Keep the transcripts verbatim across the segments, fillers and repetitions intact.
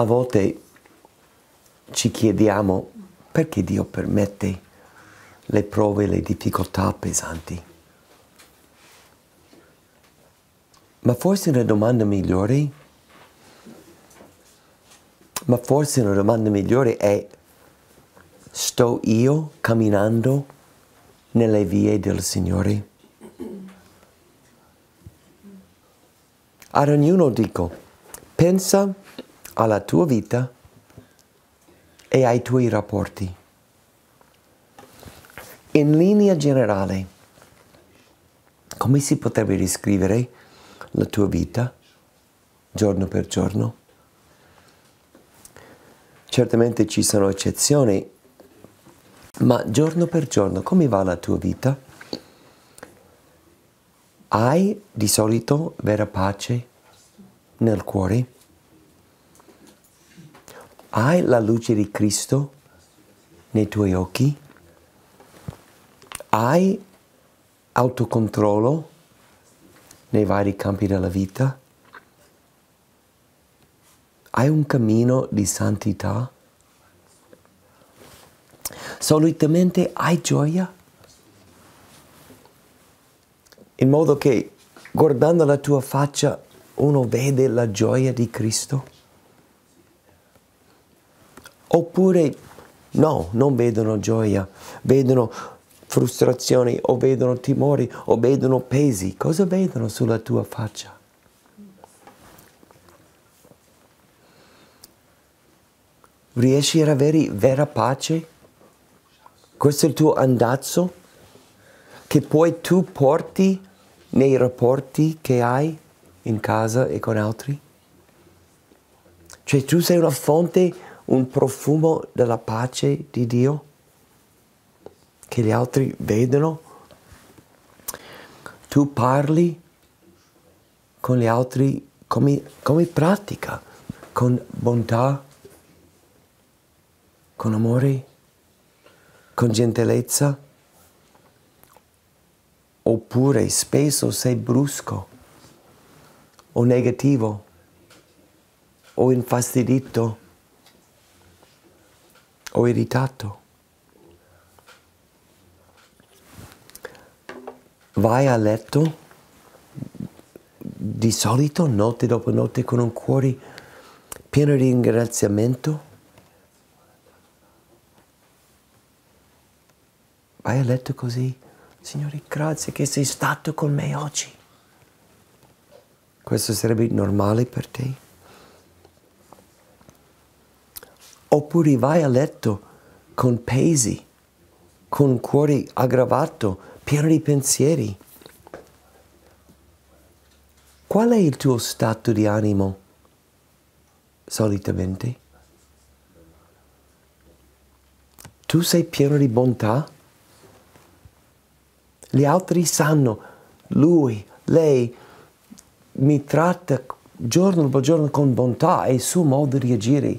A volte ci chiediamo perché Dio permette le prove, le difficoltà pesanti. Ma forse una domanda migliore? Ma forse una domanda migliore è: sto io camminando nelle vie del Signore? Ad ognuno dico, pensa alla tua vita e ai tuoi rapporti. In linea generale, come si potrebbe descrivere la tua vita giorno per giorno? Certamente ci sono eccezioni, ma giorno per giorno come va la tua vita? Hai di solito vera pace nel cuore? Hai la luce di Cristo nei tuoi occhi? Hai autocontrollo nei vari campi della vita? Hai un cammino di santità? Solitamente hai gioia? In modo che guardando la tua faccia uno vede la gioia di Cristo? Oppure no, non vedono gioia, vedono frustrazioni o vedono timori o vedono pesi. Cosa vedono sulla tua faccia? Riesci ad avere vera pace? Questo è il tuo andazzo che poi tu porti nei rapporti che hai in casa e con altri? Cioè tu sei una fonte, un profumo della pace di Dio che gli altri vedono? Tu parli con gli altri come, come pratica, con bontà, con amore, con gentilezza, oppure spesso sei brusco o negativo o infastidito o irritato? Vai a letto di solito notte dopo notte con un cuore pieno di ringraziamento? Vai a letto così: Signore, grazie che sei stato con me oggi. Questo sarebbe normale per te? Oppure vai a letto con pesi, con un cuore aggravato, pieno di pensieri? Qual è il tuo stato di animo solitamente? Tu sei pieno di bontà? Gli altri sanno, lui, lei mi tratta giorno dopo giorno con bontà, e il suo modo di agire.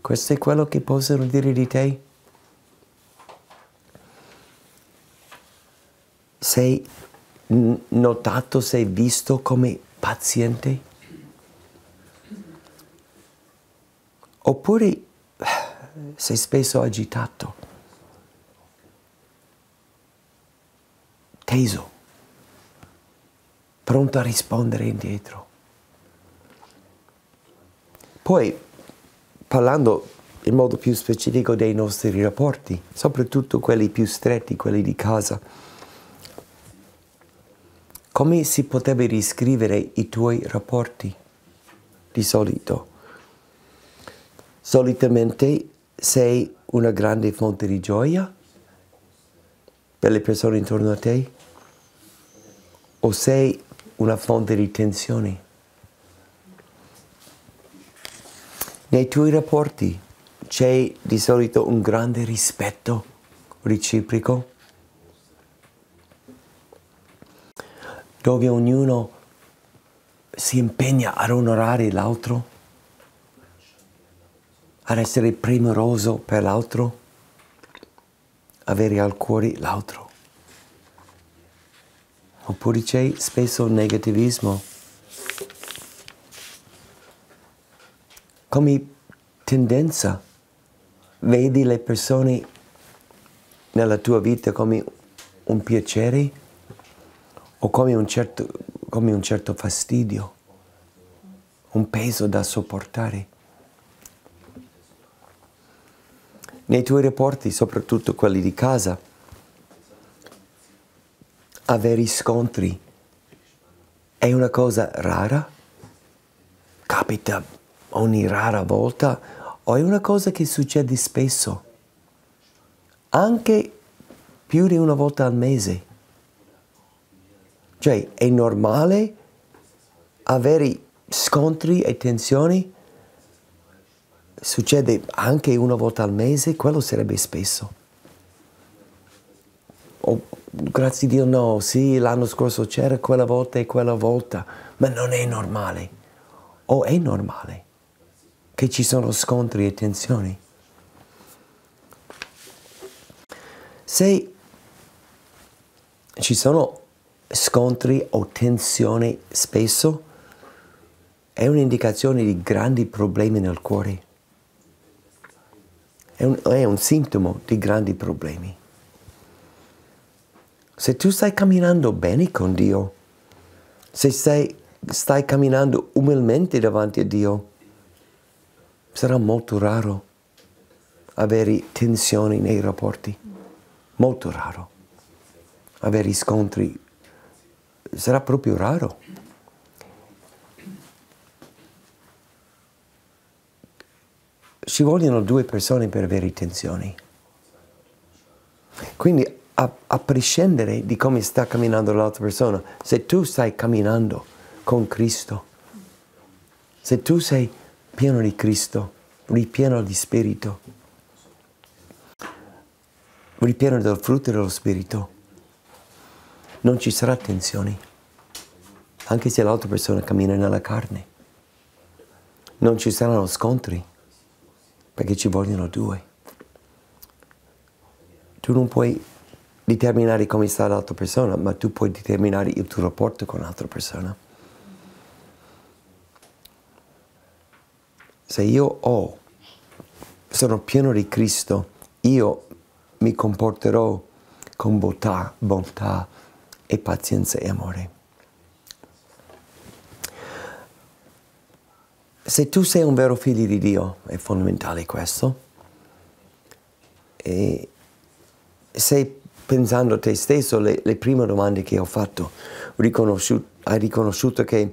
Questo è quello che possono dire di te? Sei notato, sei visto come paziente? Oppure sei spesso agitato, teso, pronto a rispondere indietro? Poi, parlando in modo più specifico dei nostri rapporti, soprattutto quelli più stretti, quelli di casa, come si potrebbe descrivere i tuoi rapporti di solito? Solitamente sei una grande fonte di gioia per le persone intorno a te? O sei una fonte di tensione? Nei tuoi rapporti c'è di solito un grande rispetto reciproco, dove ognuno si impegna ad onorare l'altro, ad essere premuroso per l'altro, avere al cuore l'altro? Oppure c'è spesso negativismo? come tendenza vedi le persone nella tua vita come un piacere o come un certo, come un certo fastidio, un peso da sopportare. Nei tuoi rapporti, soprattutto quelli di casa, avere scontri è una cosa rara? Capita ogni rara volta o è una cosa che succede spesso? Anche più di una volta al mese. Cioè, è normale avere scontri e tensioni? Succede anche una volta al mese? Quello sarebbe spesso. Oh, grazie a Dio no, sì, l'anno scorso c'era quella volta e quella volta, ma non è normale. O è normale che ci sono scontri e tensioni? Se ci sono scontri o tensioni spesso, è un'indicazione di grandi problemi nel cuore. È un, è un sintomo di grandi problemi. Se tu stai camminando bene con Dio, se stai, stai camminando umilmente davanti a Dio, sarà molto raro avere tensioni nei rapporti. Molto raro. Avere scontri sarà proprio raro. Ci vogliono due persone per avere tensioni. Quindi a, a prescindere di come sta camminando l'altra persona, se tu stai camminando con Cristo, se tu sei pieno di Cristo, ripieno di Spirito, ripieno del frutto dello Spirito, non ci sarà tensioni, anche se l'altra persona cammina nella carne. Non ci saranno scontri, perché ci vogliono due. Tu non puoi determinare come sta l'altra persona, ma tu puoi determinare il tuo rapporto con l'altra persona. Se io ho, sono pieno di Cristo, io mi comporterò con bontà, bontà e pazienza e amore. Se tu sei un vero figlio di Dio, è fondamentale questo, e se pensando a te stesso, le, le prime domande che ho fatto, riconosciuto, hai riconosciuto che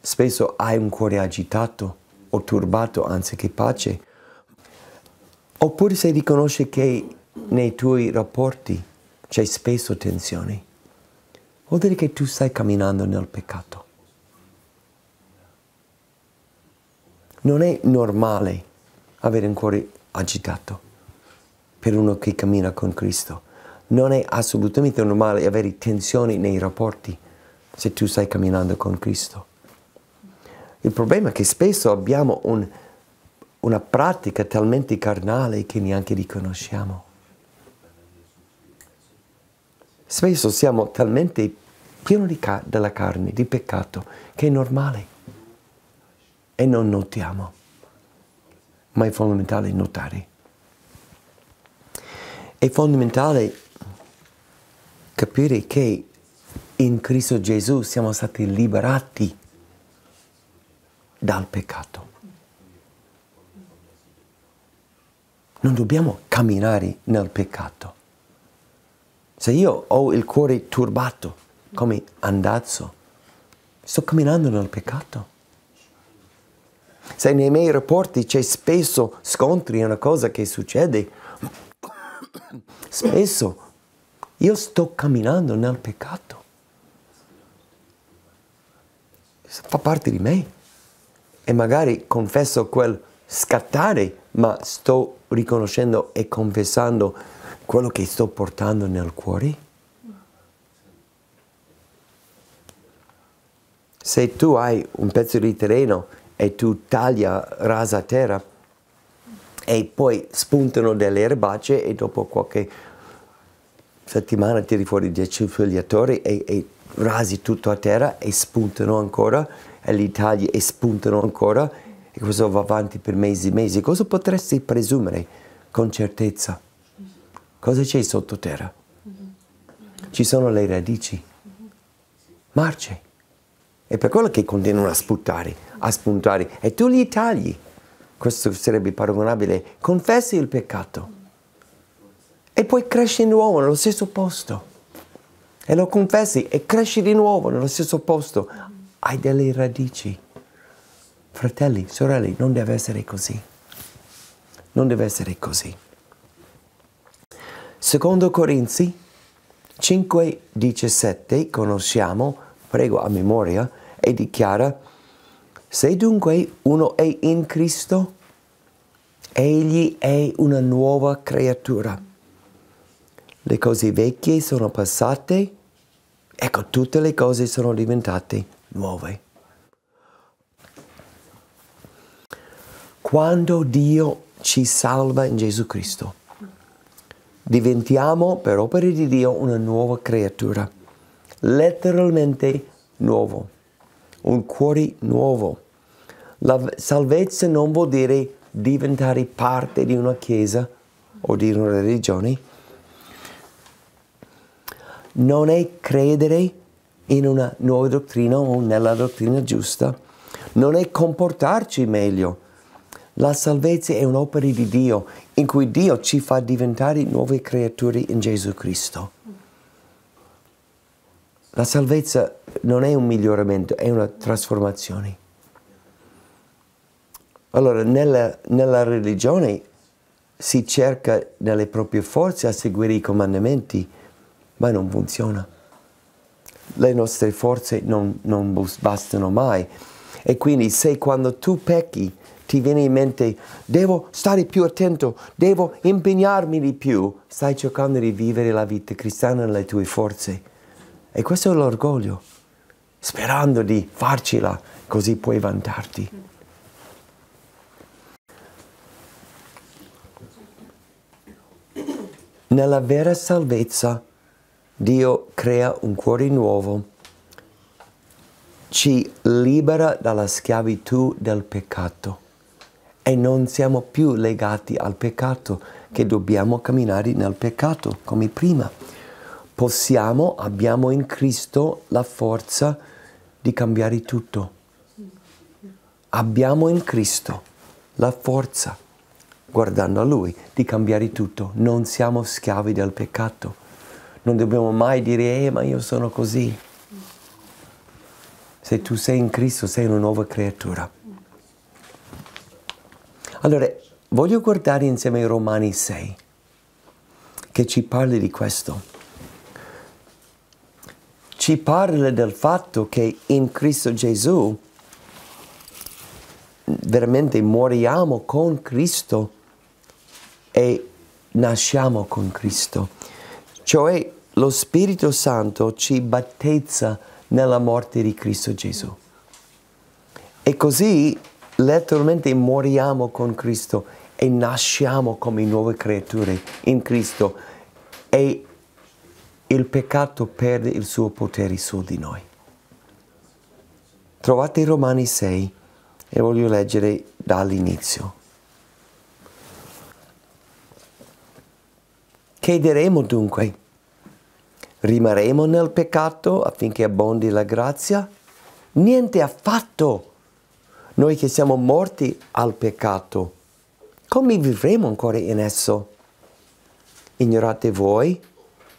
spesso hai un cuore agitato o turbato anziché pace, oppure se riconosci che nei tuoi rapporti c'è spesso tensione, vuol dire che tu stai camminando nel peccato. Non è normale avere un cuore agitato per uno che cammina con Cristo. Non è assolutamente normale avere tensioni nei rapporti se tu stai camminando con Cristo. Il problema è che spesso abbiamo un, una pratica talmente carnale che neanche riconosciamo. Spesso siamo talmente pieni di ca- della carne, di peccato, che è normale. E non notiamo, ma è fondamentale notare. È fondamentale capire che in Cristo Gesù siamo stati liberati dal peccato. Non dobbiamo camminare nel peccato. Se io ho il cuore turbato come andazzo, sto camminando nel peccato. Se nei miei rapporti c'è spesso scontri, è una cosa che succede, spesso io sto camminando nel peccato. Fa parte di me. E magari confesso quel scattare, ma sto riconoscendo e confessando quello che sto portando nel cuore. Se tu hai un pezzo di terreno e tu taglia rasa terra e poi spuntano delle erbacce e dopo qualche settimana tiri fuori dieci fogliatori e, e rasi tutto a terra e spuntano ancora e li tagli e spuntano ancora e questo va avanti per mesi e mesi, cosa potresti presumere con certezza? Cosa c'è sottoterra? Ci sono le radici, marce, è per quello che continuano a sputare, a spuntare, e tu li tagli. Questo sarebbe paragonabile, confessi il peccato e poi cresci di nuovo nello stesso posto, e lo confessi e cresci di nuovo nello stesso posto, hai delle radici. Fratelli, sorelle, non deve essere così, non deve essere così. Secondo Corinzi cinque diciassette, conosciamo, prego a memoria, e dichiara: se dunque uno è in Cristo, egli è una nuova creatura. Le cose vecchie sono passate, ecco, tutte le cose sono diventate nuove. Quando Dio ci salva in Gesù Cristo, diventiamo per opera di Dio una nuova creatura, letteralmente nuovo, un cuore nuovo. La salvezza non vuol dire diventare parte di una chiesa o di una religione, non è credere in una nuova dottrina o nella dottrina giusta, non è comportarci meglio. La salvezza è un'opera di Dio in cui Dio ci fa diventare nuove creature in Gesù Cristo. La salvezza non è un miglioramento, è una trasformazione. Allora, nella, nella religione si cerca nelle proprie forze a seguire i comandamenti, ma non funziona. Le nostre forze non, non bastano mai. E quindi se quando tu pecchi ti viene in mente devo stare più attento, devo impegnarmi di più, stai cercando di vivere la vita cristiana nelle tue forze. E questo è l'orgoglio, sperando di farcela, così puoi vantarti. Nella vera salvezza Dio crea un cuore nuovo, ci libera dalla schiavitù del peccato e non siamo più legati al peccato, che dobbiamo camminare nel peccato come prima. Possiamo, abbiamo in Cristo la forza di cambiare tutto. Abbiamo in Cristo la forza, guardando a Lui, di cambiare tutto. Non siamo schiavi del peccato. Non dobbiamo mai dire, eh, ma io sono così. Se tu sei in Cristo, sei una nuova creatura. Allora, voglio guardare insieme ai Romani sei, che ci parla di questo. Ci parla del fatto che in Cristo Gesù veramente moriamo con Cristo e nasciamo con Cristo. Cioè, lo Spirito Santo ci battezza nella morte di Cristo Gesù. E così letteralmente moriamo con Cristo e nasciamo come nuove creature in Cristo, e il peccato perde il suo potere su di noi. Trovate i Romani sei e voglio leggere dall'inizio. Che diremo dunque? Rimarremo nel peccato affinché abbondi la grazia? Niente affatto! Noi che siamo morti al peccato, come vivremo ancora in esso? Ignorate voi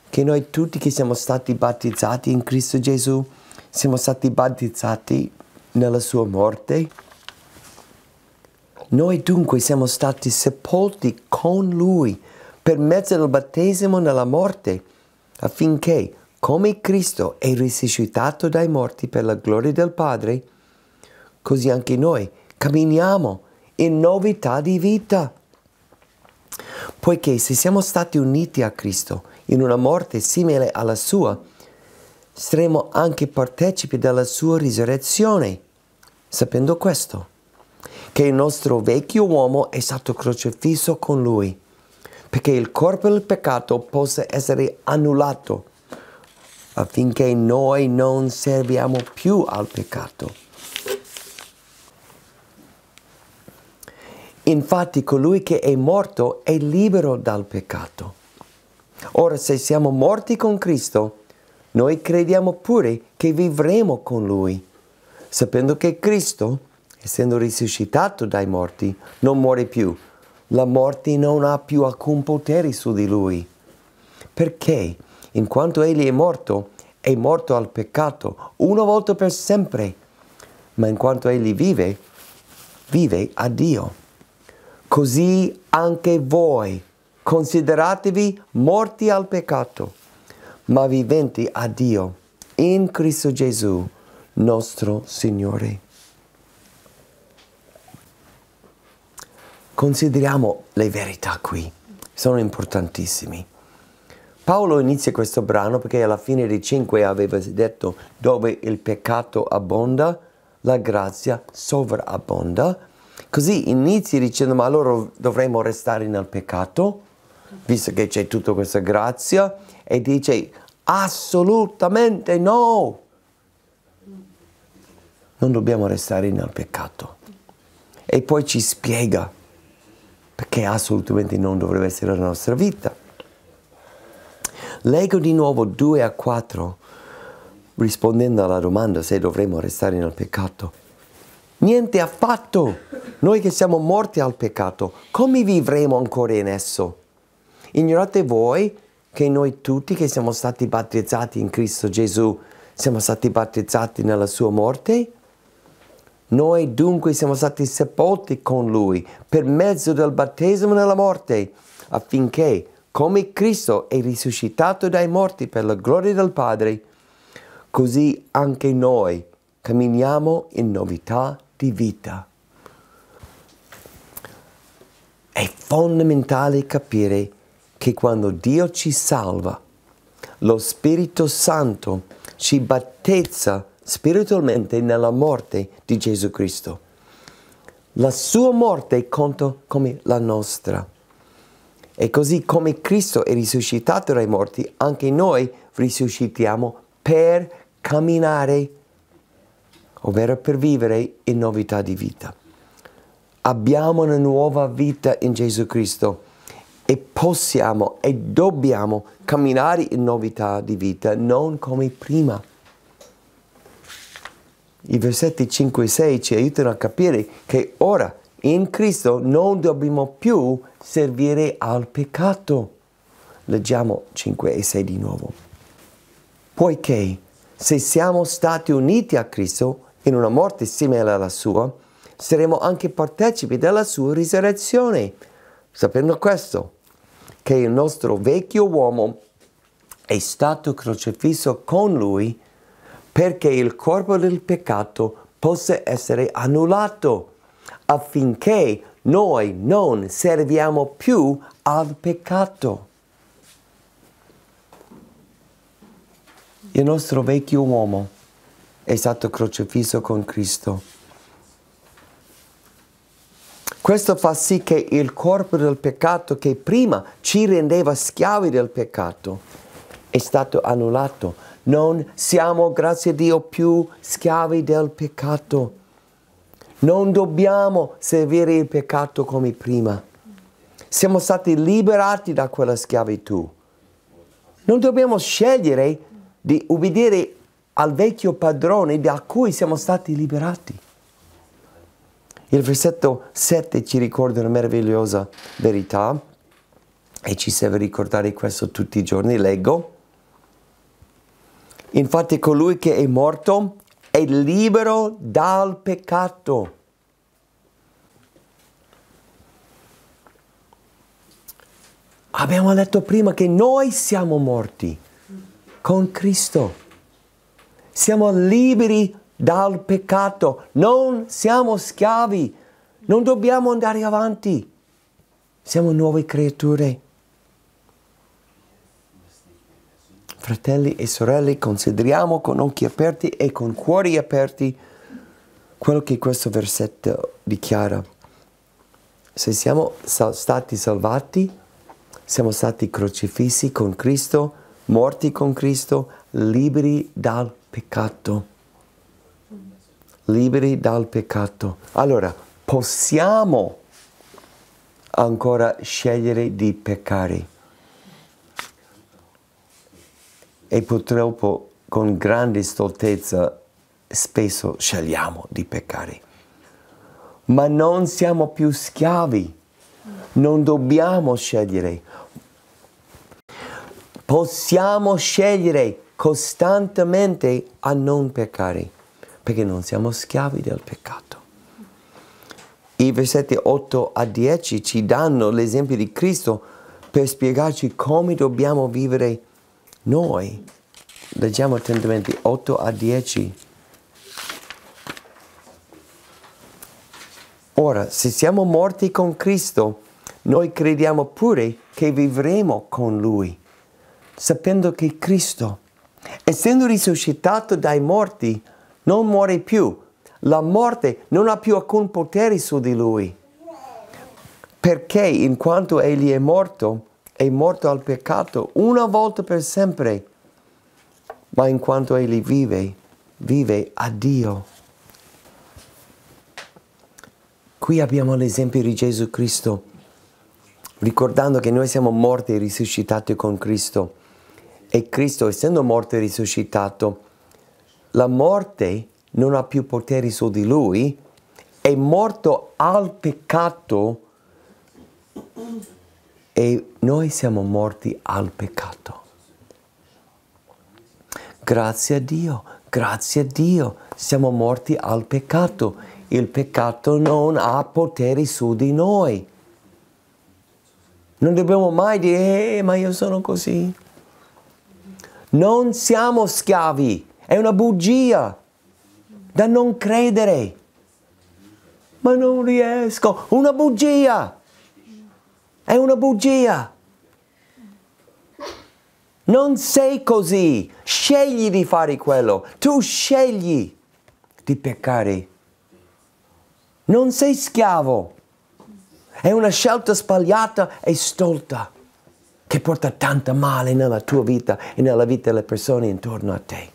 che noi tutti che siamo stati battezzati in Cristo Gesù, siamo stati battezzati nella sua morte? Noi dunque siamo stati sepolti con Lui per mezzo del battesimo nella morte, affinché, come Cristo è risuscitato dai morti per la gloria del Padre, così anche noi camminiamo in novità di vita. Poiché se siamo stati uniti a Cristo in una morte simile alla sua, saremo anche partecipi della sua risurrezione, sapendo questo, che il nostro vecchio uomo è stato crocifisso con lui, perché il corpo del peccato possa essere annullato, affinché noi non serviamo più al peccato. Infatti colui che è morto è libero dal peccato. Ora se siamo morti con Cristo, noi crediamo pure che vivremo con Lui, sapendo che Cristo, essendo risuscitato dai morti, non muore più. La morte non ha più alcun potere su di Lui, perché in quanto Egli è morto, è morto al peccato una volta per sempre, ma in quanto Egli vive, vive a Dio. Così anche voi consideratevi morti al peccato, ma viventi a Dio in Cristo Gesù, nostro Signore. Consideriamo le verità qui, sono importantissime. Paolo inizia questo brano perché alla fine dei cinque aveva detto: dove il peccato abbonda, la grazia sovrabbonda. Così inizia dicendo: ma allora dovremmo restare nel peccato, visto che c'è tutta questa grazia? E dice: assolutamente no! Non dobbiamo restare nel peccato. E poi ci spiega perché assolutamente non dovrebbe essere la nostra vita. Leggo di nuovo due a quattro, rispondendo alla domanda se dovremmo restare nel peccato. Niente affatto! Noi che siamo morti al peccato, come vivremo ancora in esso? Ignorate voi che noi tutti che siamo stati battezzati in Cristo Gesù, siamo stati battezzati nella sua morte? Noi dunque siamo stati sepolti con Lui per mezzo del battesimo nella morte, affinché, come Cristo è risuscitato dai morti per la gloria del Padre, così anche noi camminiamo in novità di vita. È fondamentale capire che quando Dio ci salva, lo Spirito Santo ci battezza spiritualmente nella morte di Gesù Cristo. La sua morte conta come la nostra. E così come Cristo è risuscitato dai morti, anche noi risuscitiamo per camminare, ovvero per vivere in novità di vita. Abbiamo una nuova vita in Gesù Cristo e possiamo e dobbiamo camminare in novità di vita, non come prima. I versetti cinque e sei ci aiutano a capire che ora in Cristo non dobbiamo più servire al peccato. Leggiamo cinque e sei di nuovo. Poiché se siamo stati uniti a Cristo in una morte simile alla sua, saremo anche partecipi della sua risurrezione, sapendo questo, che il nostro vecchio uomo è stato crocifisso con lui perché il corpo del peccato possa essere annullato, affinché noi non serviamo più al peccato. Il nostro vecchio uomo è stato crocifisso con Cristo. Questo fa sì che il corpo del peccato, che prima ci rendeva schiavi del peccato, è stato annullato. Non siamo, grazie a Dio, più schiavi del peccato. Non dobbiamo servire il peccato come prima. Siamo stati liberati da quella schiavitù. Non dobbiamo scegliere di ubbidire al vecchio padrone da cui siamo stati liberati. Il versetto sette ci ricorda una meravigliosa verità e ci serve ricordare questo tutti i giorni. Leggo: infatti colui che è morto è libero dal peccato. Abbiamo detto prima che noi siamo morti con Cristo. Siamo liberi dal peccato, non siamo schiavi, non dobbiamo andare avanti, siamo nuove creature. Fratelli e sorelle, consideriamo con occhi aperti e con cuori aperti quello che questo versetto dichiara. Se siamo stati salvati, siamo stati crocifissi con Cristo, morti con Cristo, liberi dal peccato. Peccato, liberi dal peccato. Allora possiamo ancora scegliere di peccare. E purtroppo con grande stoltezza spesso scegliamo di peccare. Ma non siamo più schiavi, non dobbiamo scegliere. Possiamo scegliere costantemente a non peccare, perché non siamo schiavi del peccato. I versetti otto a dieci ci danno l'esempio di Cristo per spiegarci come dobbiamo vivere noi. Leggiamo attentamente otto a dieci. Ora, se siamo morti con Cristo, noi crediamo pure che vivremo con Lui, sapendo che Cristo, essendo risuscitato dai morti, non muore più. La morte non ha più alcun potere su di Lui, perché in quanto Egli è morto, è morto al peccato una volta per sempre, ma in quanto Egli vive, vive a Dio. Qui abbiamo l'esempio di Gesù Cristo, ricordando che noi siamo morti e risuscitati con Cristo, e Cristo, essendo morto e risuscitato, la morte non ha più poteri su di Lui, è morto al peccato e noi siamo morti al peccato. Grazie a Dio, grazie a Dio, siamo morti al peccato. Il peccato non ha poteri su di noi. Non dobbiamo mai dire, eh, ma io sono così. Non siamo schiavi, è una bugia da non credere. Ma non riesco, una bugia, è una bugia. Non sei così, scegli di fare quello, tu scegli di peccare. Non sei schiavo, è una scelta sbagliata e stolta che porta tanto male nella tua vita e nella vita delle persone intorno a te.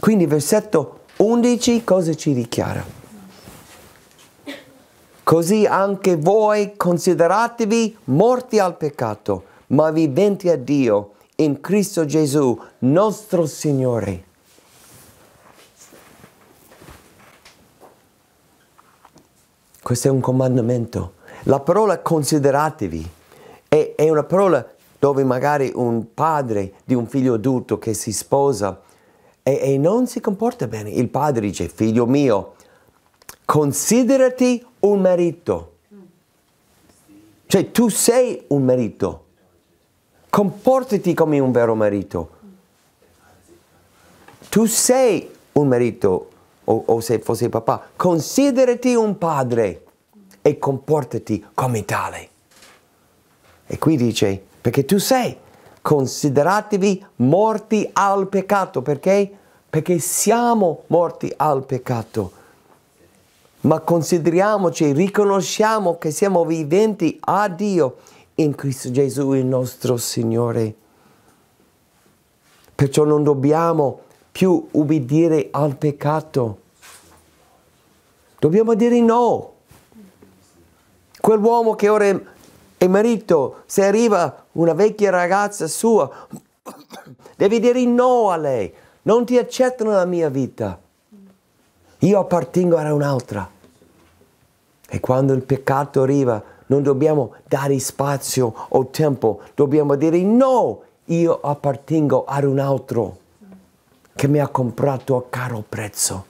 Quindi versetto undici cosa ci dichiara? Così anche voi consideratevi morti al peccato, ma viventi a Dio in Cristo Gesù, nostro Signore. Questo è un comandamento. La parola consideratevi è, è una parola dove magari un padre di un figlio adulto che si sposa E, e non si comporta bene. Il padre dice, figlio mio, considerati un marito. Cioè, tu sei un marito. Comportati come un vero marito. Tu sei un marito, o, o se fosse papà, considerati un padre e comportati come tale. E qui dice, perché tu sei. Consideratevi morti al peccato. Perché? Perché siamo morti al peccato. Ma consideriamoci, riconosciamo che siamo viventi a Dio in Cristo Gesù, il nostro Signore. Perciò non dobbiamo più ubbidire al peccato. Dobbiamo dire no. Quell'uomo che ora è E marito, se arriva una vecchia ragazza sua, devi dire no a lei. Non ti accetto nella mia vita. Io appartengo a un'altra. E quando il peccato arriva, non dobbiamo dare spazio o tempo. Dobbiamo dire no, io appartengo a un altro che mi ha comprato a caro prezzo.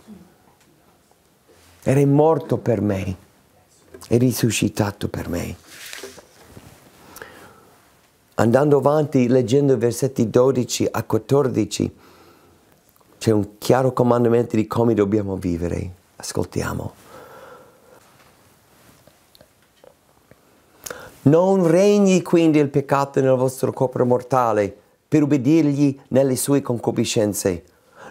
Era morto per me, è risuscitato per me. Andando avanti, leggendo i versetti dodici a quattordici, c'è un chiaro comandamento di come dobbiamo vivere. Ascoltiamo. Non regni quindi il peccato nel vostro corpo mortale per ubbidirgli nelle sue concupiscenze.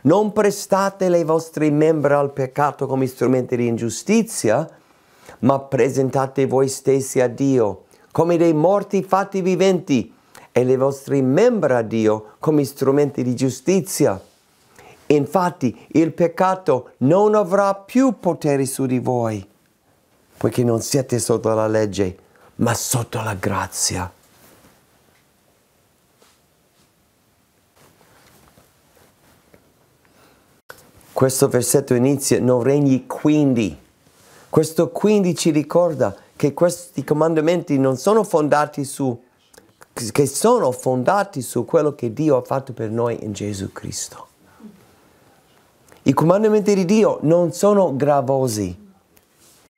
Non prestate le vostre membra al peccato come strumenti di ingiustizia, ma presentate voi stessi a Dio come dei morti fatti viventi, e le vostre membra a Dio come strumenti di giustizia. Infatti il peccato non avrà più potere su di voi, poiché non siete sotto la legge, ma sotto la grazia. Questo versetto inizia, non regni quindi. Questo quindi ci ricorda che questi comandamenti non sono fondati su, che sono fondati su quello che Dio ha fatto per noi in Gesù Cristo. I comandamenti di Dio non sono gravosi,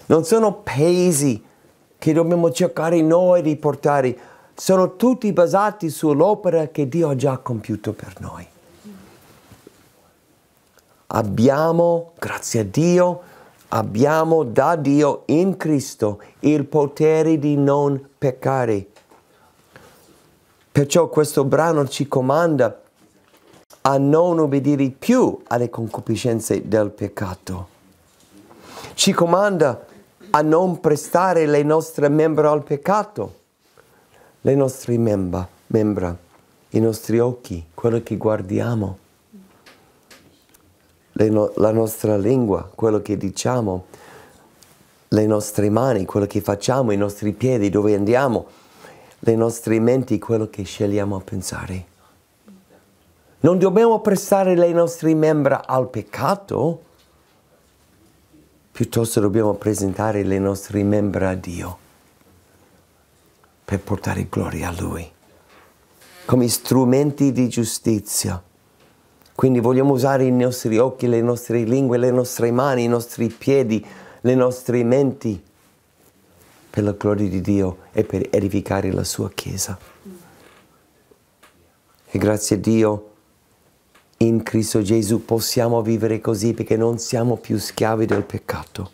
non sono pesi che dobbiamo cercare noi di portare, sono tutti basati sull'opera che Dio ha già compiuto per noi. Abbiamo, grazie a Dio, abbiamo da Dio in Cristo il potere di non peccare. Perciò questo brano ci comanda a non obbedire più alle concupiscenze del peccato. Ci comanda a non prestare le nostre membra al peccato, le nostre membra, membra, i nostri occhi, quello che guardiamo, no, la nostra lingua, quello che diciamo, le nostre mani, quello che facciamo, i nostri piedi, dove andiamo, le nostre menti, quello che scegliamo a pensare. Non dobbiamo prestare le nostre membra al peccato, piuttosto dobbiamo presentare le nostre membra a Dio per portare gloria a Lui, come strumenti di giustizia. Quindi vogliamo usare i nostri occhi, le nostre lingue, le nostre mani, i nostri piedi, le nostre menti per la gloria di Dio e per edificare la Sua Chiesa. E grazie a Dio, in Cristo Gesù possiamo vivere così perché non siamo più schiavi del peccato.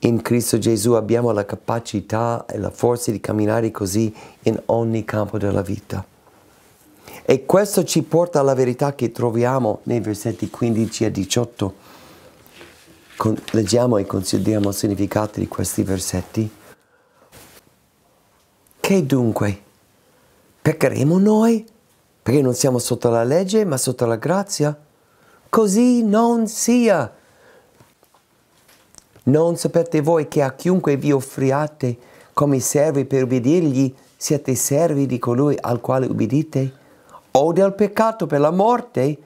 In Cristo Gesù abbiamo la capacità e la forza di camminare così in ogni campo della vita. E questo ci porta alla verità che troviamo nei versetti quindici a diciotto. Con, leggiamo e consideriamo il significato di questi versetti. Che dunque? Peccheremo noi? Perché non siamo sotto la legge, ma sotto la grazia? Così non sia. Non sapete voi che a chiunque vi offriate come servi per ubbidirgli, siete servi di colui al quale ubbidite? O del peccato per la morte,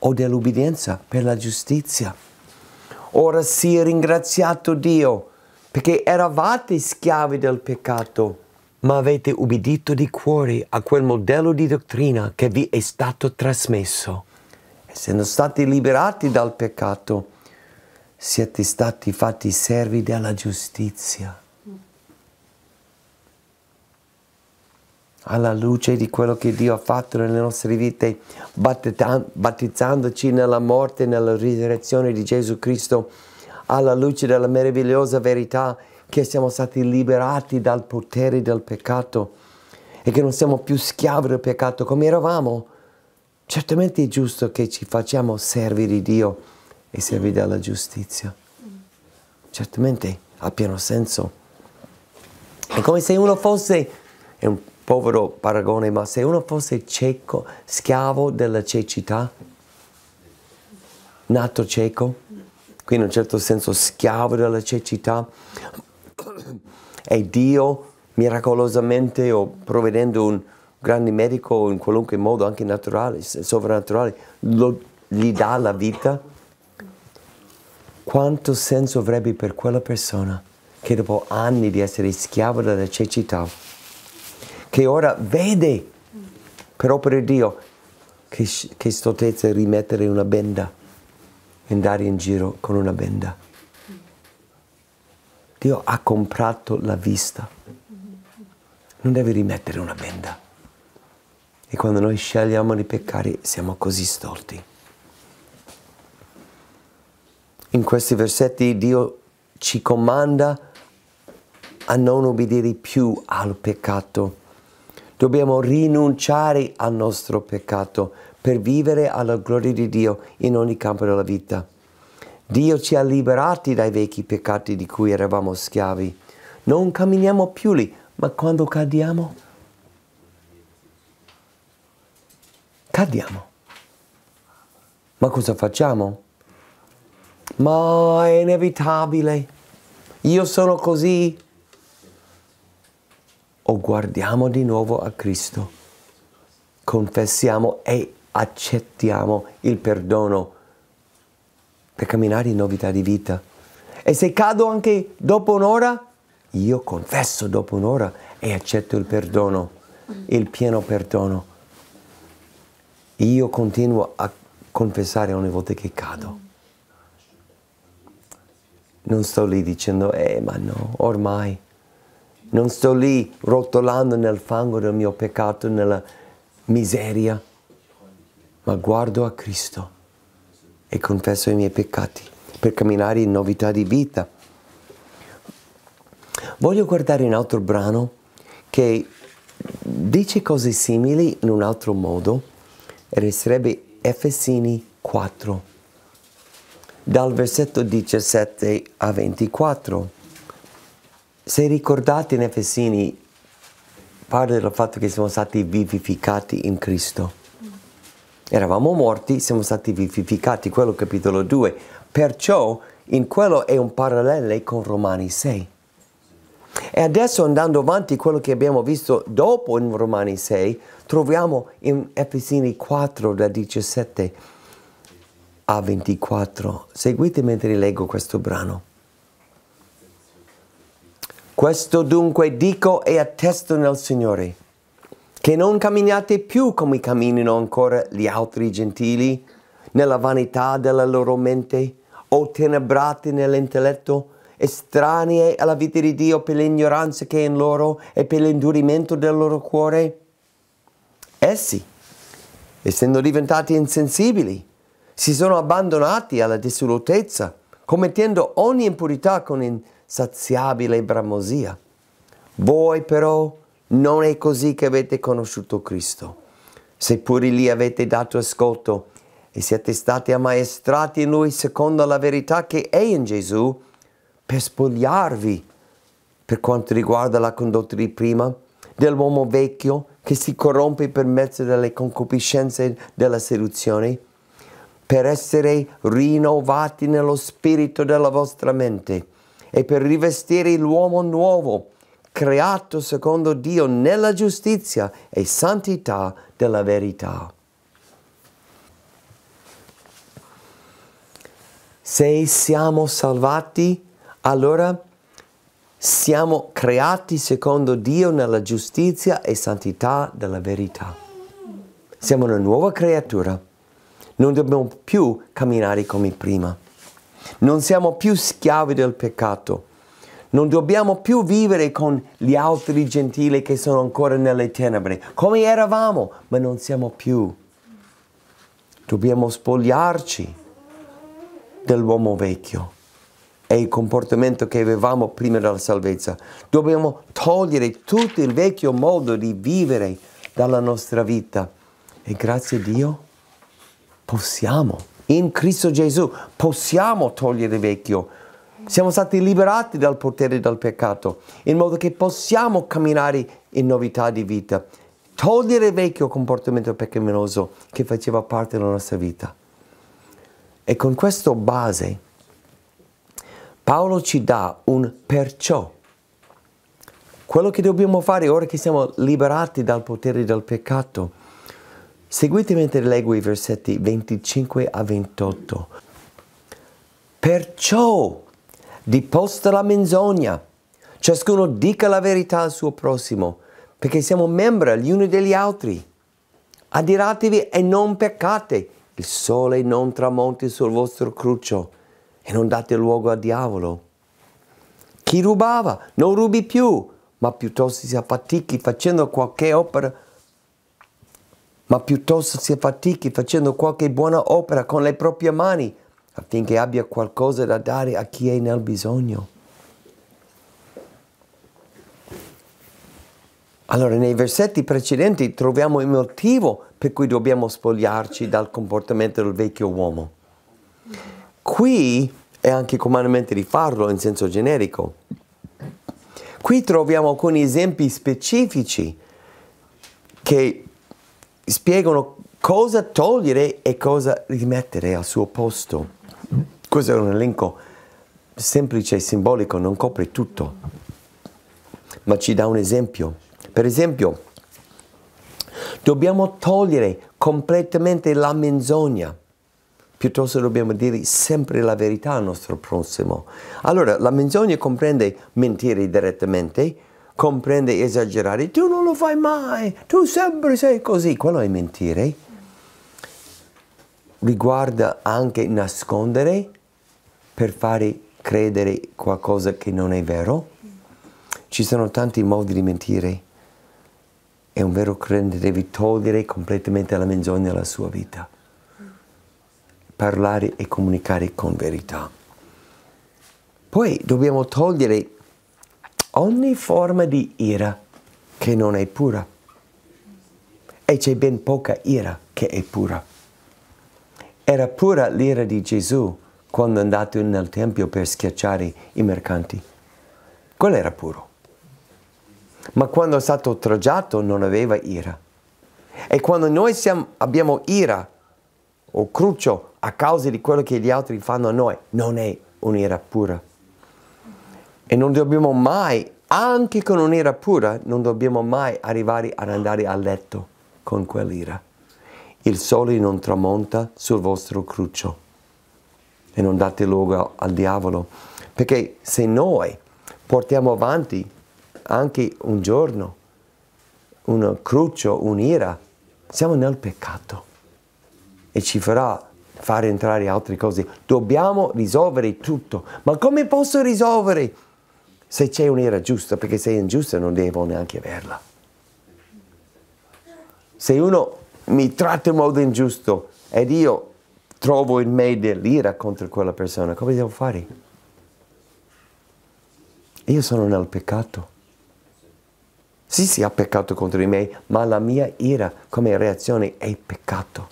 o dell'ubbidienza per la giustizia. Ora sia ringraziato Dio, perché eravate schiavi del peccato, ma avete ubbidito di cuore a quel modello di dottrina che vi è stato trasmesso. Essendo stati liberati dal peccato, siete stati fatti servi della giustizia. Alla luce di quello che Dio ha fatto nelle nostre vite, battezzandoci nella morte e nella risurrezione di Gesù Cristo, alla luce della meravigliosa verità che siamo stati liberati dal potere del peccato e che non siamo più schiavi del peccato come eravamo, certamente è giusto che ci facciamo servi di Dio e servi della giustizia. Certamente ha pieno senso. È come se uno fosse... È un, povero paragone, ma se uno fosse cieco, schiavo della cecità, nato cieco, quindi in un certo senso schiavo della cecità, e Dio miracolosamente o provvedendo un grande medico in qualunque modo, anche naturale, sovrannaturale, lo, gli dà la vita, quanto senso avrebbe per quella persona che dopo anni di essere schiavo della cecità, che ora vede, per opera di Dio, che, che stoltezza rimettere una benda e andare in giro con una benda. Dio ha comprato la vista. Non deve rimettere una benda. E quando noi scegliamo di peccare, siamo così stolti. In questi versetti Dio ci comanda a non obbedire più al peccato. Dobbiamo rinunciare al nostro peccato per vivere alla gloria di Dio in ogni campo della vita. Dio ci ha liberati dai vecchi peccati di cui eravamo schiavi. Non camminiamo più lì, ma quando cadiamo? Cadiamo. Ma cosa facciamo? Ma è inevitabile, io sono così. O guardiamo di nuovo a Cristo, confessiamo e accettiamo il perdono per camminare in novità di vita. E se cado anche dopo un'ora, io confesso dopo un'ora e accetto il perdono, il pieno perdono. Io continuo a confessare ogni volta che cado. Non sto lì dicendo, eh ma no, ormai. Non sto lì rotolando nel fango del mio peccato, nella miseria, ma guardo a Cristo e confesso i miei peccati per camminare in novità di vita. Voglio guardare un altro brano che dice cose simili in un altro modo, e sarebbe Efesini quattro, dal versetto diciassette a ventiquattro. Se ricordate, in Efesini parla del fatto che siamo stati vivificati in Cristo. Eravamo morti, siamo stati vivificati, quello capitolo due. Perciò in quello è un parallelo con Romani sei. E adesso, andando avanti, quello che abbiamo visto dopo in Romani sei, troviamo in Efesini quattro da diciassette a ventiquattro. Seguite mentre leggo questo brano. Questo dunque dico e attesto nel Signore, che non camminate più come camminano ancora gli altri gentili, nella vanità della loro mente, o tenebrati nell'intelletto, estranei alla vita di Dio per l'ignoranza che è in loro e per l'indurimento del loro cuore. Essi, essendo diventati insensibili, si sono abbandonati alla dissolutezza, commettendo ogni impurità con insensibilità, saziabile bramosia. Voi però non è così che avete conosciuto Cristo, seppure gli avete dato ascolto e siete stati ammaestrati in Lui secondo la verità che è in Gesù, per spogliarvi, per quanto riguarda la condotta di prima, dell'uomo vecchio che si corrompe per mezzo delle concupiscenze della seduzione, per essere rinnovati nello spirito della vostra mente, e per rivestire l'uomo nuovo, creato secondo Dio nella giustizia e santità della verità. Se siamo salvati, allora siamo creati secondo Dio nella giustizia e santità della verità. Siamo una nuova creatura. Non dobbiamo più camminare come prima. Non siamo più schiavi del peccato. Non dobbiamo più vivere con gli altri gentili che sono ancora nelle tenebre, come eravamo, ma non siamo più. Dobbiamo spogliarci dell'uomo vecchio e il comportamento che avevamo prima della salvezza. Dobbiamo togliere tutto il vecchio modo di vivere dalla nostra vita. E grazie a Dio possiamo. In Cristo Gesù possiamo togliere il vecchio. Siamo stati liberati dal potere del peccato, in modo che possiamo camminare in novità di vita. Togliere il vecchio comportamento peccaminoso che faceva parte della nostra vita. E con questo base, Paolo ci dà un perciò. Quello che dobbiamo fare ora che siamo liberati dal potere del peccato. Seguite mentre leggo i versetti venticinque a ventotto. Perciò, deposta la menzogna, ciascuno dica la verità al suo prossimo, perché siamo membri gli uni degli altri. Adiratevi e non peccate, il sole non tramonti sul vostro cruccio, e non date luogo al diavolo. Chi rubava, non rubi più, ma piuttosto si affatichi facendo qualche opera ma piuttosto si affatichi facendo qualche buona opera con le proprie mani, affinché abbia qualcosa da dare a chi è nel bisogno. Allora, nei versetti precedenti troviamo il motivo per cui dobbiamo spogliarci dal comportamento del vecchio uomo. Qui è anche il comandamento di farlo in senso generico. Qui troviamo alcuni esempi specifici che spiegano cosa togliere e cosa rimettere al suo posto. Questo è un elenco semplice e simbolico, non copre tutto, ma ci dà un esempio. Per esempio, dobbiamo togliere completamente la menzogna, piuttosto dobbiamo dire sempre la verità al nostro prossimo. Allora, la menzogna comprende mentire direttamente, comprende esagerare, tu non lo fai mai, tu sempre sei così, quello è mentire. Riguarda anche nascondere per fare credere qualcosa che non è vero. Ci sono tanti modi di mentire. È un vero credente, devi togliere completamente la menzogna dalla sua vita. Parlare e comunicare con verità. Poi dobbiamo togliere ogni forma di ira che non è pura. E c'è ben poca ira che è pura. Era pura l'ira di Gesù quando è andato nel Tempio per schiacciare i mercanti. Quello era puro. Ma quando è stato oltraggiato non aveva ira. E quando noi siamo, abbiamo ira o cruccio a causa di quello che gli altri fanno a noi, non è un'ira pura. E non dobbiamo mai, anche con un'ira pura, non dobbiamo mai arrivare ad andare a letto con quell'ira. Il sole non tramonta sul vostro cruccio e non date luogo al diavolo, perché se noi portiamo avanti anche un giorno un cruccio, un'ira, siamo nel peccato e ci farà fare entrare altre cose. Dobbiamo risolvere tutto. Ma come posso risolvere se c'è un'ira giusta? Perché se è ingiusta non devo neanche averla. Se uno mi tratta in modo ingiusto ed io trovo in me dell'ira contro quella persona, come devo fare? Io sono nel peccato. Sì, sì, ha peccato contro di me, ma la mia ira come reazione è peccato.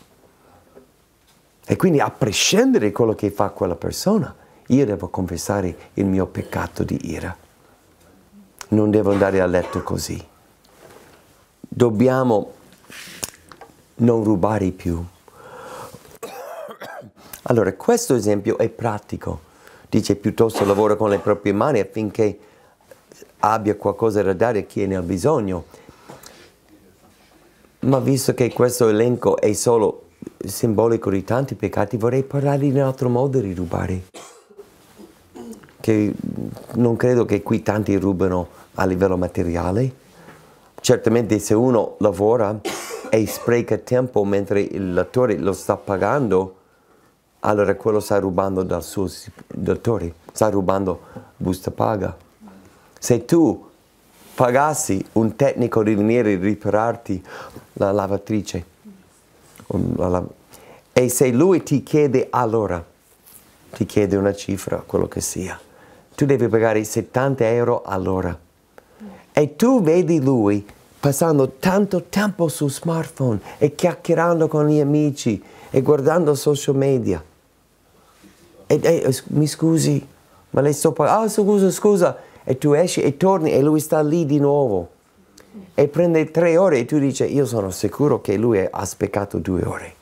E quindi a prescindere da quello che fa quella persona, io devo confessare il mio peccato di ira. Non devo andare a letto così. Dobbiamo non rubare più. Allora, questo esempio è pratico. Dice piuttosto lavora con le proprie mani affinché abbia qualcosa da dare a chi ne ha bisogno. Ma visto che questo elenco è solo simbolico di tanti peccati, vorrei parlare in un altro modo di rubare. Che non credo che qui tanti rubano a livello materiale. Certamente se uno lavora e spreca tempo mentre il datore lo sta pagando, allora quello sta rubando dal suo datore, sta rubando busta paga. Se tu pagassi un tecnico di venire a ripararti la lavatrice e se lui ti chiede allora, ti chiede una cifra, quello che sia, tu devi pagare settanta euro all'ora e tu vedi lui passando tanto tempo su smartphone e chiacchierando con gli amici e guardando social media. E, e, mi scusi, ma lei sto parlando, ah scusa, scusa, e tu esci e torni e lui sta lì di nuovo. E prende tre ore e tu dici, io sono sicuro che lui ha speccato due ore.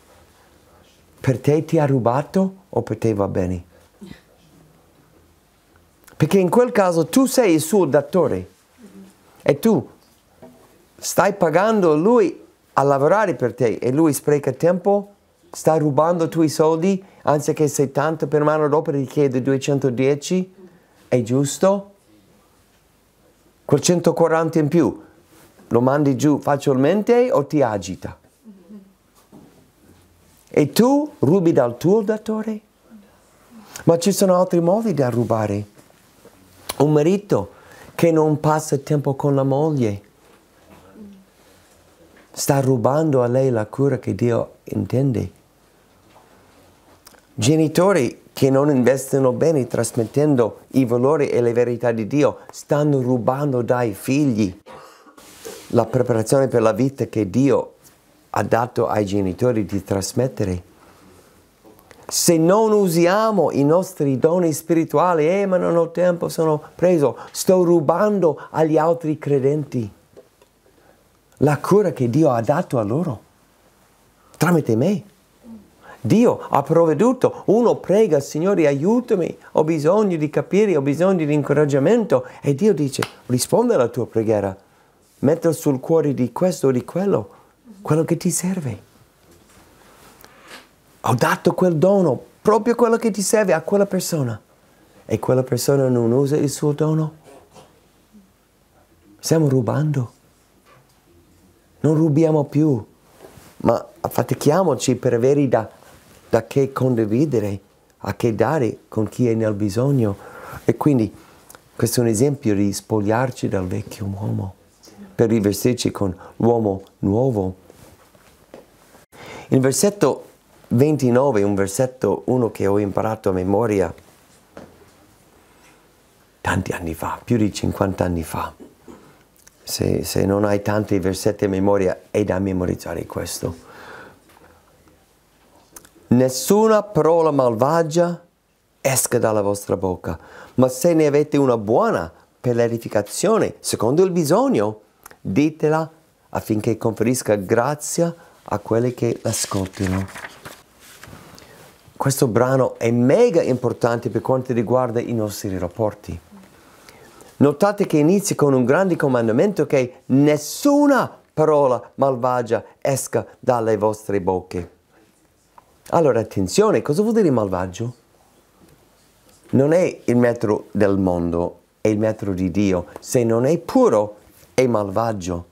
Per te ti ha rubato o per te va bene? Perché in quel caso tu sei il suo datore e tu stai pagando lui a lavorare per te e lui spreca tempo, sta rubando i tuoi soldi, anziché settanta per manodopera ti chiede duecentodieci, è giusto? Quel centoquaranta in più lo mandi giù facilmente o ti agita? E tu rubi dal tuo datore? Ma ci sono altri modi da rubare. Un marito che non passa tempo con la moglie sta rubando a lei la cura che Dio intende. Genitori che non investono bene trasmettendo i valori e le verità di Dio stanno rubando dai figli la preparazione per la vita che Dio ha dato ai genitori di trasmettere. Se non usiamo i nostri doni spirituali, eh ma non ho tempo, sono preso, sto rubando agli altri credenti la cura che Dio ha dato a loro, tramite me. Dio ha provveduto. Uno prega: Signore, aiutami, ho bisogno di capire, ho bisogno di incoraggiamento, e Dio dice: risponde alla tua preghiera, metto sul cuore di questo o di quello quello che ti serve. Ho dato quel dono, proprio quello che ti serve, a quella persona, e quella persona non usa il suo dono. Stiamo rubando. Non rubiamo più, ma affatichiamoci per avere da, da che condividere, a che dare con chi è nel bisogno. E quindi questo è un esempio di spogliarci dal vecchio uomo per rivestirci con l'uomo nuovo. Il versetto ventinove, un versetto uno che ho imparato a memoria tanti anni fa, più di cinquanta anni fa. Se, se non hai tanti versetti a memoria, è da memorizzare questo. Nessuna parola malvagia esca dalla vostra bocca, ma se ne avete una buona per l'edificazione, secondo il bisogno, ditela affinché conferisca grazia a quelli che l'ascoltano. Questo brano è mega importante per quanto riguarda i nostri rapporti. Notate che inizia con un grande comandamento, che nessuna parola malvagia esca dalle vostre bocche. Allora attenzione, cosa vuol dire malvagio? Non è il metro del mondo, è il metro di Dio. Se non è puro, è malvagio.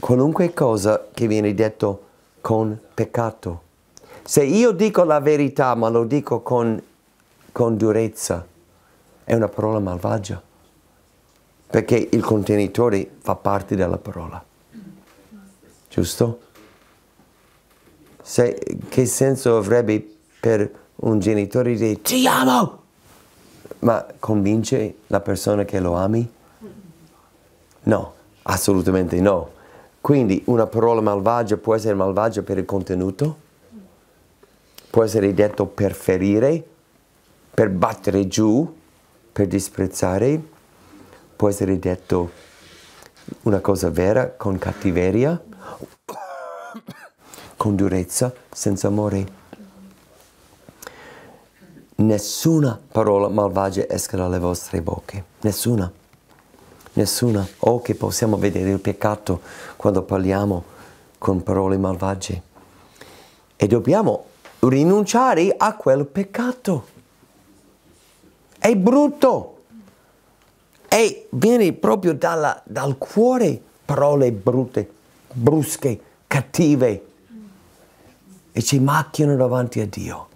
Qualunque cosa che viene detto con peccato. Se io dico la verità ma lo dico con, con durezza, è una parola malvagia, perché il contenitore fa parte della parola, giusto? Se, che senso avrebbe per un genitore dire ti amo, ma convince la persona che lo ami? No, assolutamente no. Quindi una parola malvagia può essere malvagia per il contenuto, può essere detto per ferire, per battere giù, per disprezzare, può essere detto una cosa vera con cattiveria, con durezza, senza amore. Nessuna parola malvagia esca dalle vostre bocche, nessuna, nessuna. O che possiamo vedere il peccato quando parliamo con parole malvagie, e dobbiamo rinunciare a quel peccato. È brutto, e viene proprio dalla, dal cuore, parole brutte, brusche, cattive, e ci macchiano davanti a Dio.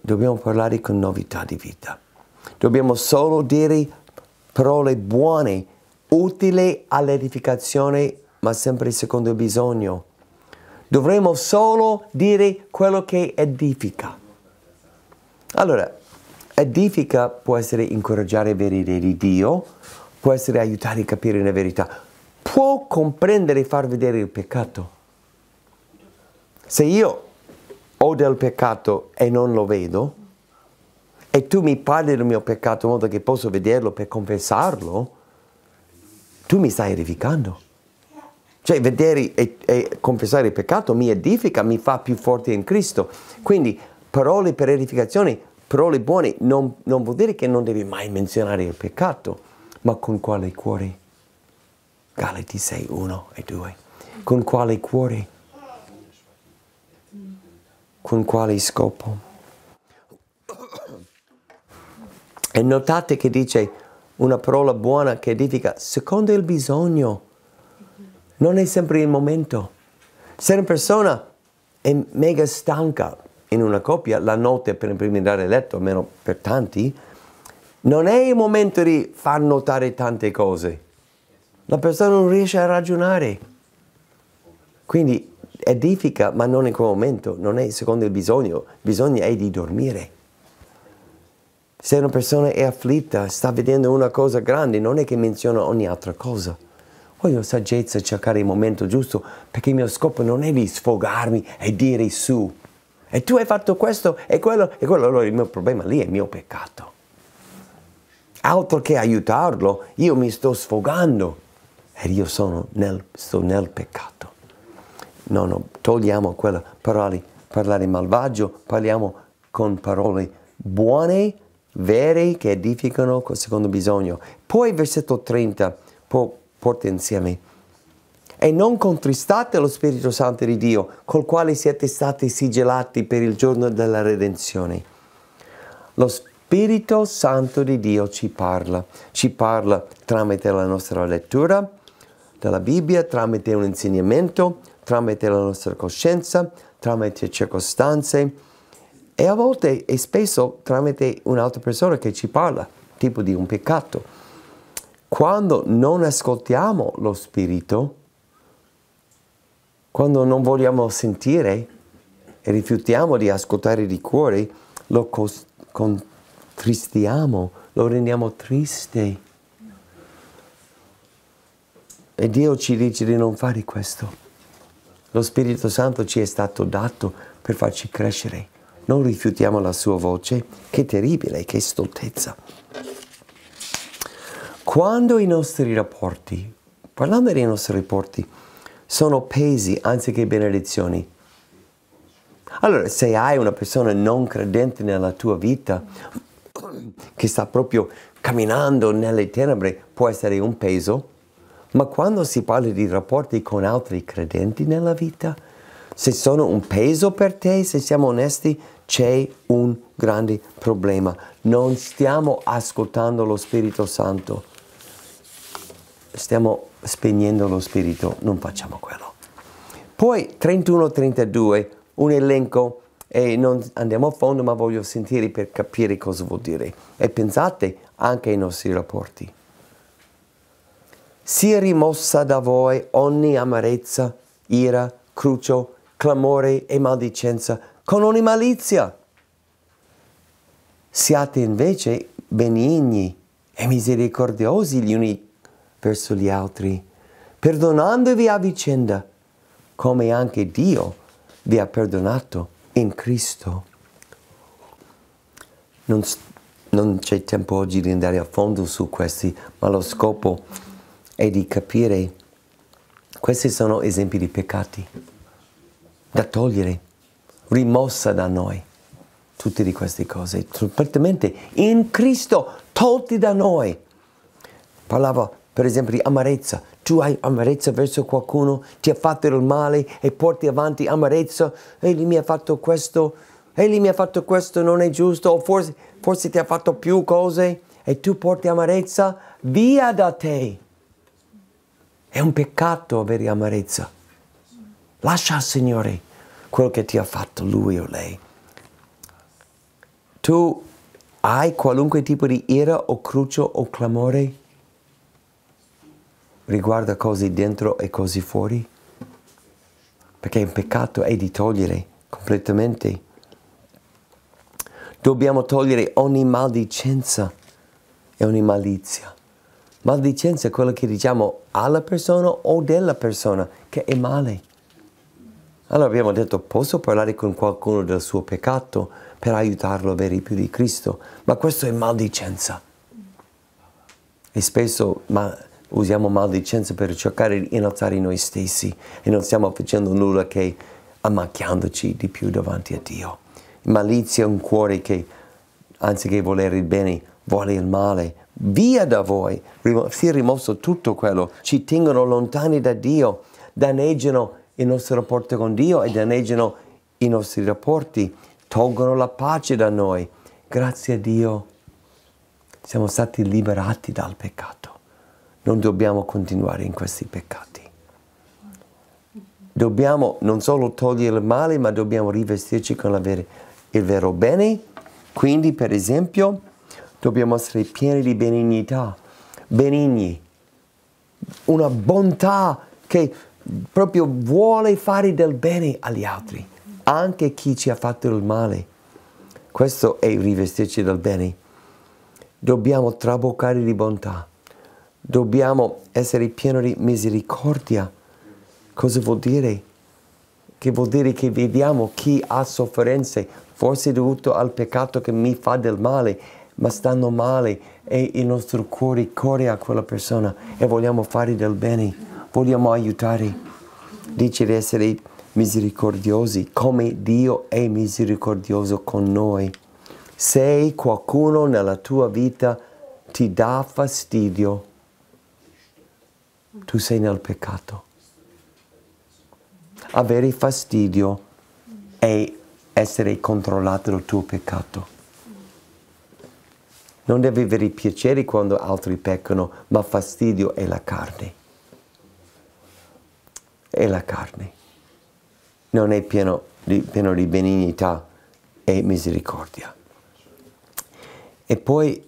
Dobbiamo parlare con novità di vita. Dobbiamo solo dire parole buone, utili all'edificazione, ma sempre secondo il bisogno. Dovremmo solo dire quello che edifica. Allora, edifica può essere incoraggiare a vedere di Dio, può essere aiutare a capire la verità, può comprendere e far vedere il peccato. Se io ho del peccato e non lo vedo, e tu mi parli del mio peccato in modo che posso vederlo per confessarlo, tu mi stai edificando. Cioè vedere e, e confessare il peccato mi edifica, mi fa più forte in Cristo. Quindi parole per edificazione, parole buone, non, non vuol dire che non devi mai menzionare il peccato, ma con quale cuore? Galati sei, uno e due. Con quale cuore? Con quale scopo? E notate che dice una parola buona che edifica secondo il bisogno. Non è sempre il momento. Se una persona è mega stanca, in una coppia, la notte per imprimigliare il letto, almeno per tanti, non è il momento di far notare tante cose. La persona non riesce a ragionare. Quindi edifica, ma non in quel momento, non è secondo il bisogno. Il bisogno è di dormire. Se una persona è afflitta, sta vedendo una cosa grande, non è che menziona ogni altra cosa. Voglio saggezza, cercare il momento giusto, perché il mio scopo non è di sfogarmi e dire su. E tu hai fatto questo e quello, e quello, allora il mio problema lì è il mio peccato. Altro che aiutarlo, io mi sto sfogando e io sono nel, sto nel peccato. No, no, togliamo quella parola, parlare malvagio, parliamo con parole buone, vere, che edificano secondo bisogno. Poi versetto trenta, po, porta insieme. E non contristate lo Spirito Santo di Dio, col quale siete stati sigillati per il giorno della redenzione. Lo Spirito Santo di Dio ci parla, ci parla tramite la nostra lettura della Bibbia, tramite un insegnamento, tramite la nostra coscienza, tramite circostanze e a volte e spesso tramite un'altra persona che ci parla, tipo di un peccato. Quando non ascoltiamo lo Spirito, quando non vogliamo sentire e rifiutiamo di ascoltare di cuore, lo contristiamo, lo rendiamo triste. E Dio ci dice di non fare questo. Lo Spirito Santo ci è stato dato per farci crescere. Non rifiutiamo la sua voce. Che terribile, che stoltezza. Quando i nostri rapporti, parlando dei nostri rapporti, sono pesi anziché benedizioni. Allora, se hai una persona non credente nella tua vita, che sta proprio camminando nelle tenebre, può essere un peso, ma quando si parla di rapporti con altri credenti nella vita, se sono un peso per te, se siamo onesti, c'è un grande problema. Non stiamo ascoltando lo Spirito Santo. Stiamo spegnendo lo Spirito, non facciamo quello. Poi trentuno trentadue, un elenco, e non andiamo a fondo, ma voglio sentire per capire cosa vuol dire. E pensate anche ai nostri rapporti. Sia rimossa da voi ogni amarezza, ira, cruccio, clamore e maldicenza, con ogni malizia. Siate invece benigni e misericordiosi gli uni verso gli altri, perdonandovi a vicenda, come anche Dio vi ha perdonato in Cristo. Non, non c'è tempo oggi di andare a fondo su questi, ma lo scopo è di capire. Questi sono esempi di peccati da togliere, rimossa da noi. Tutte di queste cose, completamente in Cristo, tolti da noi. Parlava per esempio di amarezza. Tu hai amarezza verso qualcuno, ti ha fatto il male e porti avanti amarezza. Egli mi ha fatto questo, egli mi ha fatto questo, non è giusto, o forse, forse ti ha fatto più cose e tu porti amarezza via da te. È un peccato avere amarezza. Lascia al Signore quello che ti ha fatto lui o lei. Tu hai qualunque tipo di ira o cruccio o clamore? Riguarda cose dentro e cose fuori, perché il peccato è di togliere completamente. Dobbiamo togliere ogni maldicenza e ogni malizia. Maldicenza è quello che diciamo alla persona o della persona, che è male. Allora abbiamo detto, posso parlare con qualcuno del suo peccato per aiutarlo a avere più di Cristo, ma questo è maldicenza. E spesso, ma... usiamo maldicenza per cercare di innalzare noi stessi e non stiamo facendo nulla che ammacchiandoci di più davanti a Dio. Malizia è un cuore che, anziché volere il bene, vuole il male. Via da voi! Si è rimosso tutto quello. Ci tengono lontani da Dio, danneggiano il nostro rapporto con Dio e danneggiano i nostri rapporti, tolgono la pace da noi. Grazie a Dio siamo stati liberati dal peccato. Non dobbiamo continuare in questi peccati. Dobbiamo non solo togliere il male, ma dobbiamo rivestirci con la vera, il vero bene. Quindi, per esempio, dobbiamo essere pieni di benignità, benigni, una bontà che proprio vuole fare del bene agli altri, anche chi ci ha fatto il male. Questo è rivestirci del bene. Dobbiamo traboccare di bontà. Dobbiamo essere pieni di misericordia. Cosa vuol dire? Che vuol dire che vediamo chi ha sofferenze, forse dovuto al peccato che mi fa del male, ma stanno male e il nostro cuore corre a quella persona e vogliamo fare del bene, vogliamo aiutare. Dice di essere misericordiosi come Dio è misericordioso con noi. Se qualcuno nella tua vita ti dà fastidio, tu sei nel peccato. Avere fastidio è essere controllato dal tuo peccato. Non devi avere piacere quando altri peccano, ma fastidio è la carne. È la carne. Non è pieno di, pieno di benignità e misericordia. E poi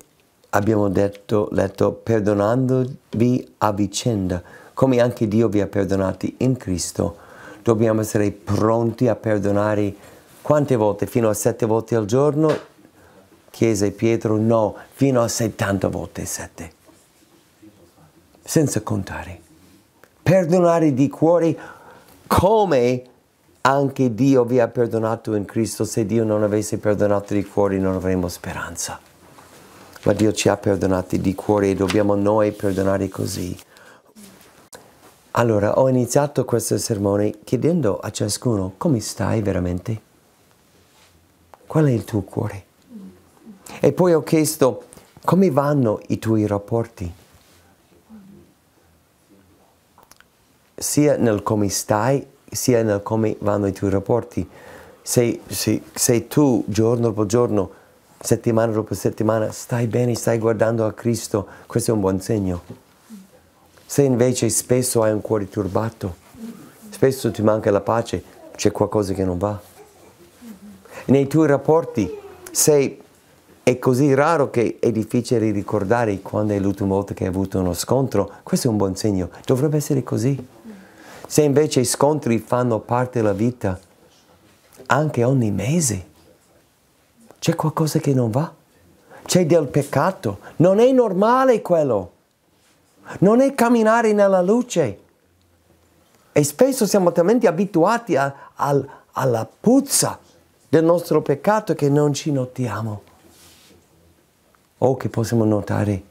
abbiamo detto, letto, perdonandovi a vicenda, come anche Dio vi ha perdonati in Cristo. Dobbiamo essere pronti a perdonare quante volte? Fino a sette volte al giorno? Chiesa e Pietro? No, fino a settanta volte sette. Senza contare. Perdonare di cuore come anche Dio vi ha perdonato in Cristo. Se Dio non avesse perdonato di cuore non avremmo speranza. Ma Dio ci ha perdonati di cuore e dobbiamo noi perdonare così. Allora, ho iniziato questo sermone chiedendo a ciascuno come stai veramente? Qual è il tuo cuore? E poi ho chiesto come vanno i tuoi rapporti? Sia nel come stai, sia nel come vanno i tuoi rapporti. Se, se, se tu giorno dopo giorno, settimana dopo settimana, stai bene, stai guardando a Cristo, questo è un buon segno. Se invece spesso hai un cuore turbato, spesso ti manca la pace, c'è qualcosa che non va. Nei tuoi rapporti, sei, è così raro che è difficile ricordare quando è l'ultima volta che hai avuto uno scontro, questo è un buon segno, dovrebbe essere così. Se invece i scontri fanno parte della vita, anche ogni mese, c'è qualcosa che non va, c'è del peccato, non è normale quello, non è camminare nella luce. E spesso siamo talmente abituati a, a, alla puzza del nostro peccato che non ci notiamo. O che possiamo notare,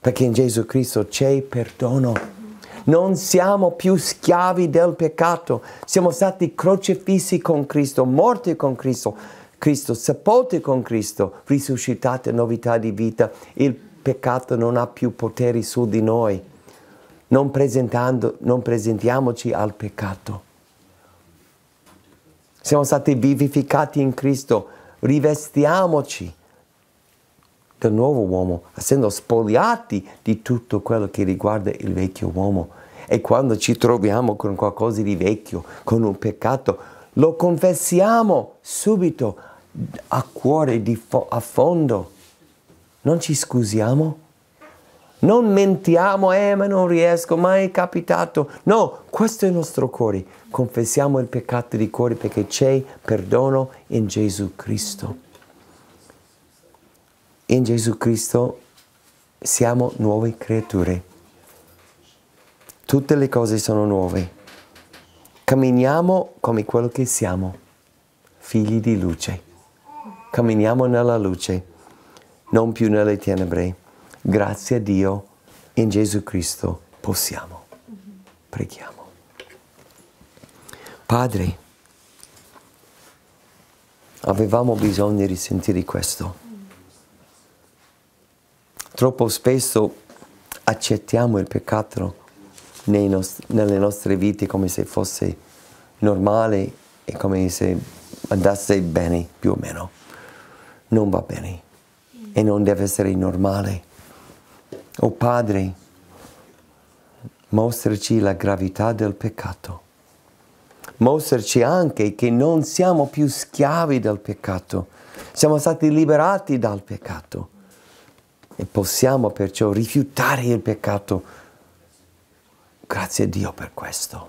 perché in Gesù Cristo c'è perdono. Non siamo più schiavi del peccato, siamo stati crocefissi con Cristo, morti con Cristo. Cristo, sepolti con Cristo, risuscitate, novità di vita, il peccato non ha più poteri su di noi. Non, presentando, non presentiamoci al peccato. Siamo stati vivificati in Cristo, rivestiamoci del nuovo uomo, essendo spogliati di tutto quello che riguarda il vecchio uomo. E quando ci troviamo con qualcosa di vecchio, con un peccato, lo confessiamo subito, a cuore, di fo- a fondo. Non ci scusiamo, non mentiamo, eh ma non riesco, ma è capitato. No, questo è il nostro cuore. Confessiamo il peccato di cuore perché c'è perdono in Gesù Cristo. In Gesù Cristo siamo nuove creature. Tutte le cose sono nuove. Camminiamo come quello che siamo, figli di luce. Camminiamo nella luce, non più nelle tenebre. Grazie a Dio, in Gesù Cristo possiamo. Preghiamo. Padre, avevamo bisogno di sentire questo. Troppo spesso accettiamo il peccato nei nost- nelle nostre vite come se fosse normale e come se andasse bene, più o meno. Non va bene e non deve essere normale. O Padre, mostraci la gravità del peccato. Mostraci anche che non siamo più schiavi del peccato. Siamo stati liberati dal peccato e possiamo perciò rifiutare il peccato. Grazie a Dio per questo.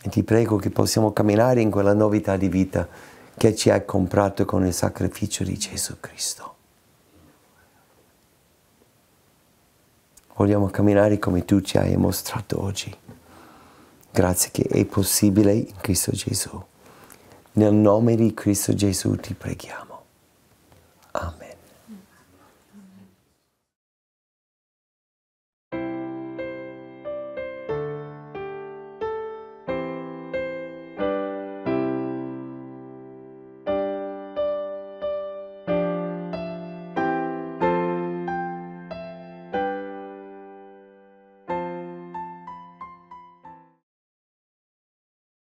E ti prego che possiamo camminare in quella novità di vita che ci hai comprato con il sacrificio di Gesù Cristo. Vogliamo camminare come tu ci hai mostrato oggi. Grazie che è possibile in Cristo Gesù. Nel nome di Cristo Gesù ti preghiamo.